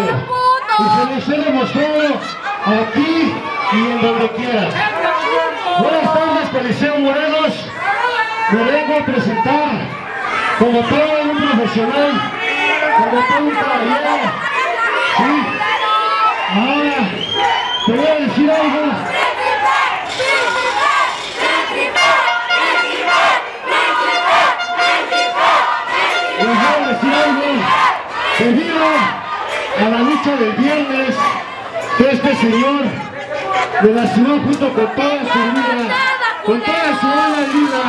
Y se les he demostrado aquí y en donde quiera. Buenas tardes, Colisión Morelos. Me vengo a presentar como todo un profesional, como todo un caballero. ¿Sí? Ahora te voy a decir algo. Debido a la lucha del viernes de este señor de la ciudad, junto con toda su vida, con toda su mala vida,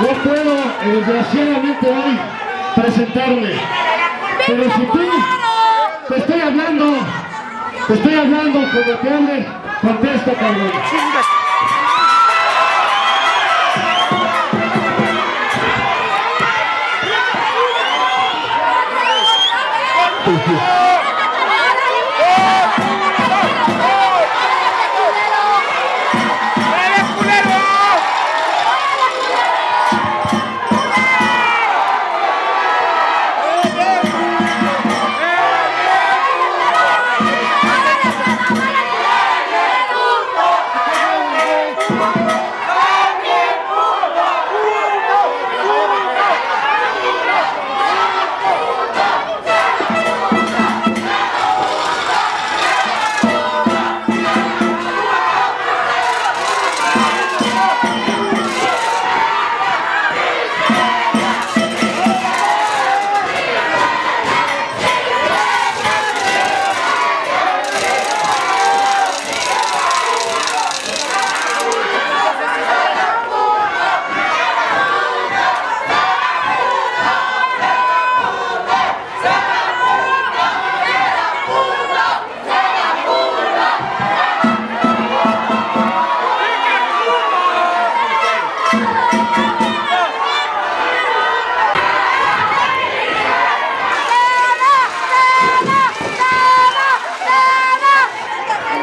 no puedo desgraciadamente hoy presentarme. Pero si tú te estoy hablando como te hable, contesta, cabrón.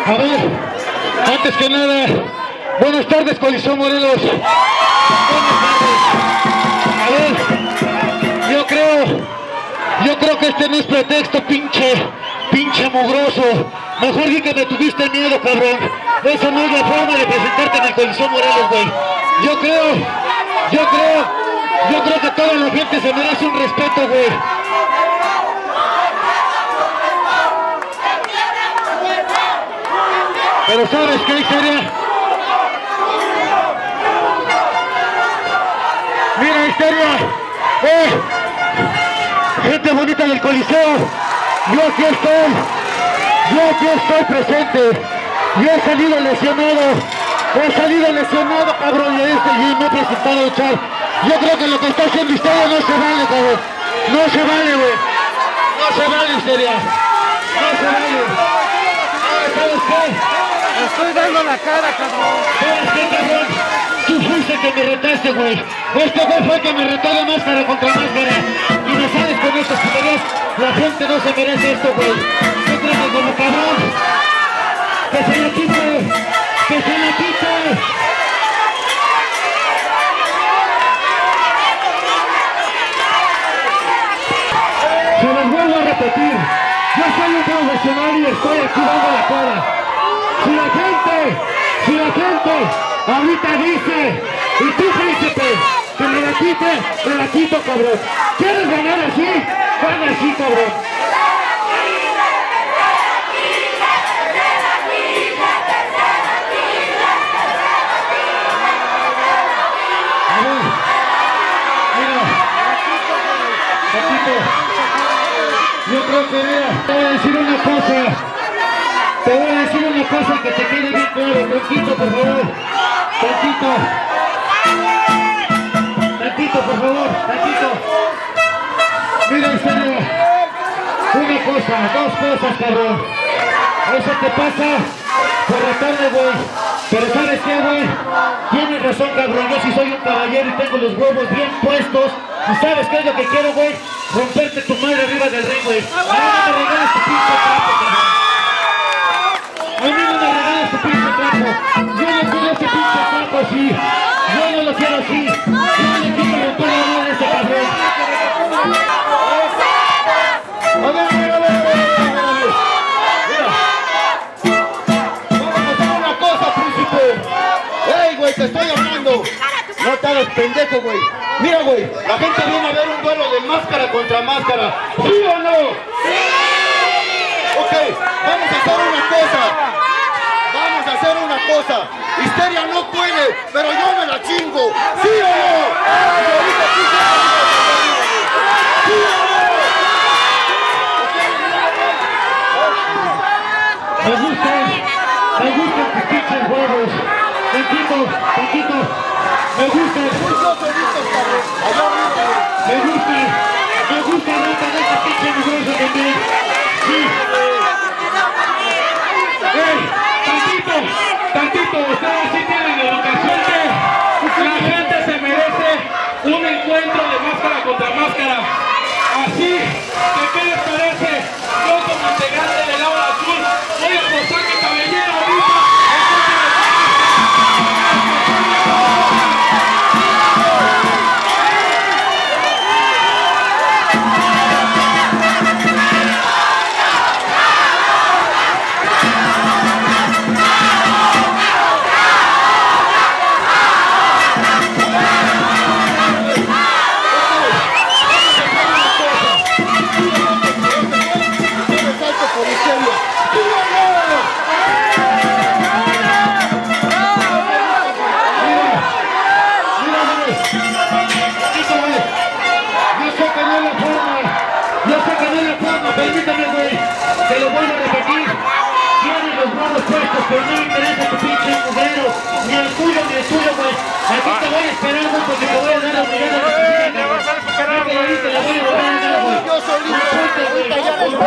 A ver, antes que nada, buenas tardes, Colisión Morelos. A ver, yo creo que este no es pretexto, pinche mugroso. Mejor di que me tuviste miedo, cabrón. Esa no es la forma de presentarte en el Colisión Morelos, güey. Yo creo que toda la gente se merece un respeto, güey. Pero ¿sabes qué, Histeria? Mira, Histeria, gente bonita del Coliseo, yo aquí estoy presente. Yo he salido lesionado, cabrón, de este y me he presentado a echar. Yo creo que lo que está haciendo Histeria no se vale, cabrón. No se vale, güey. No se vale, Histeria. No se vale. ¿Sabes qué? Estoy dando la cara, cabrón. ¿Sabes qué, cabrón? Tú fuiste que me retaste, güey. Este güey fue que me retó de máscara contra máscara. Y no sabes con estos puterías. La gente no se merece esto, güey. Yo creo que como cabrón, que se la quite, que se la quite. Se los vuelvo a repetir. Yo soy un profesional y estoy aquí dando la cara. Si la gente ahorita dice, y tú, príncipe, que me la quito, cabrón. ¿Quieres ganar así? Gana así, cabrón. A ver, mira, yo creo que, mira, te voy a decir una cosa. Te voy a decir una cosa que te quede bien claro, tantito, por favor. Tantito, por favor, tantito. Mira, en serio, una cosa, dos cosas, cabrón. Eso te pasa por la tarde, güey. Pero ¿sabes qué, güey? Tienes razón, cabrón. Yo sí soy un caballero y tengo los huevos bien puestos. ¿Y sabes qué es lo que quiero, güey? Romperte tu madre arriba del ring, güey. Ahora no me regalas tu pinche trapo, cabrón. A mí no me regalas tu pinche trapo. Yo no quiero ese pinche trapo así. Yo no lo quiero así. Yo no le quiero romper la mano a ese cabrón. A ver. Te estoy hablando, no te hagas pendejo, güey. Mira, güey, la gente viene a ver un duelo de máscara contra máscara, ¿sí o no? ¡Sí! Ok, vamos a hacer una cosa, Histeria no puede, pero yo me la chingo, ¿sí o no? ¿Sí o no? Paquito, me gusta no tener esa pinche mugrosa también. Sí. Ey, tantito, ustedes sí tienen la vocación que la gente se merece un encuentro de máscara contra máscara. Así que, ¿qué les parece? Yo como integrante del aula azul voy a mostrar mi cabellera ahorita. Pero no me interesa tu pinche mugrero, ni el tuyo, güey. Aquí te voy a esperar, güey, porque te voy a dar la mirada de tu vas a recuperar, güey. Te la voy a dar, güey. Yo soy libre, güey. Yo soy libre,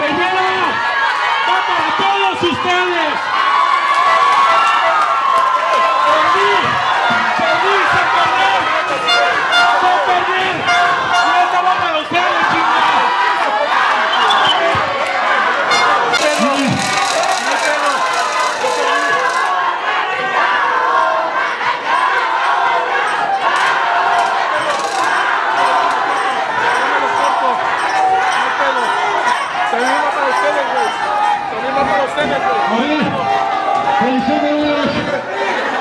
cabellera va para todos ustedes. Perdí, no estaba para ustedes, chingados.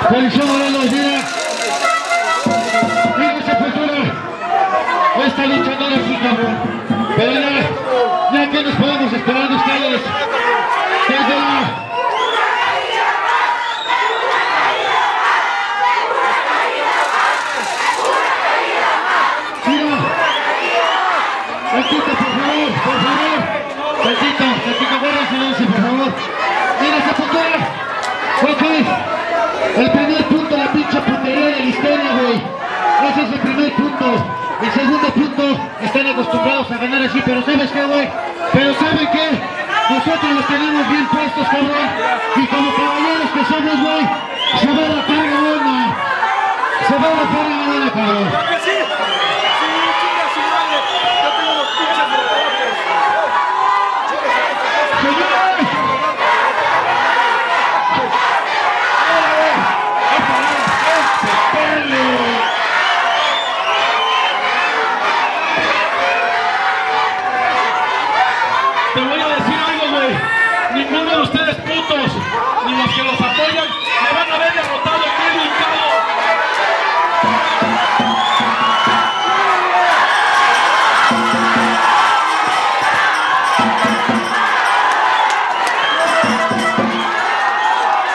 Colisión Morelos, mira. Fíjense, futura. Esta lucha no la explica. Pero ya que nos podemos esperar de ustedes. Desde la... El primer punto, la pinche puntería de la Histeria, güey. Ese es el primer punto. El segundo punto, están acostumbrados a ganar así, pero ¿sabes qué, güey? Pero ¿saben qué? Nosotros los tenemos bien puestos, cabrón. Y como caballeros que somos, güey, se va la carga, güey, man. Se va la carga, güey, cabrón. Sí, chica, su madre. Yo tengo los pinches de señores. Te voy a decir algo, güey. Ninguno de ustedes putos, ni los que los apoyan, me van a ver derrotado aquí, brincado.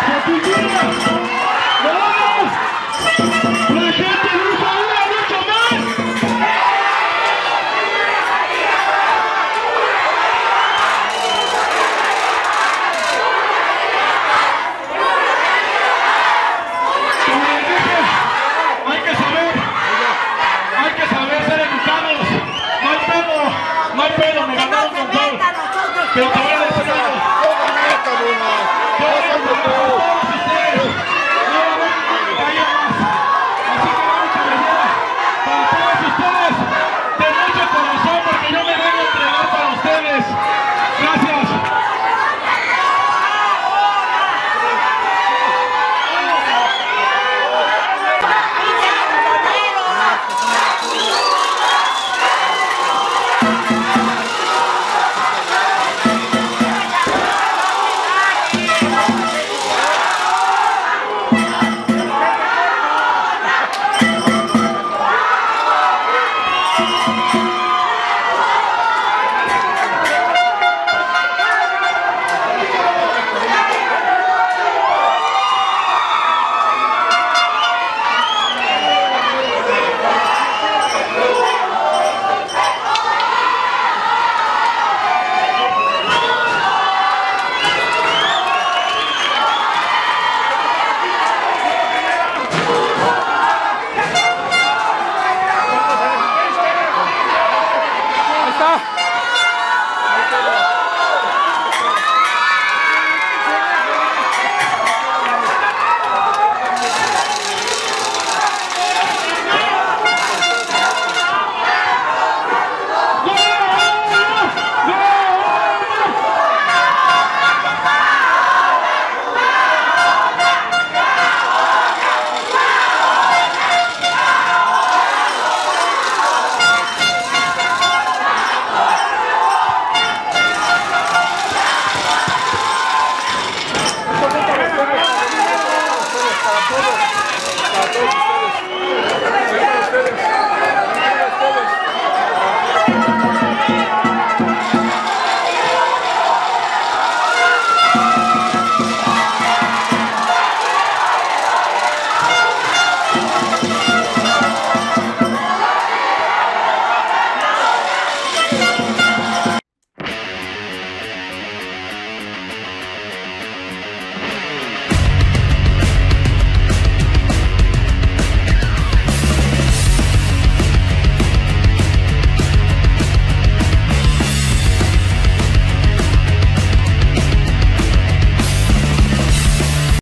¡La gente lucha una lucha más! Pero te voy a decir algo. Así que vamos a pelear para todos ustedes. De mucho corazón, porque yo me vengo a entregar para ustedes. Gracias. Para todos.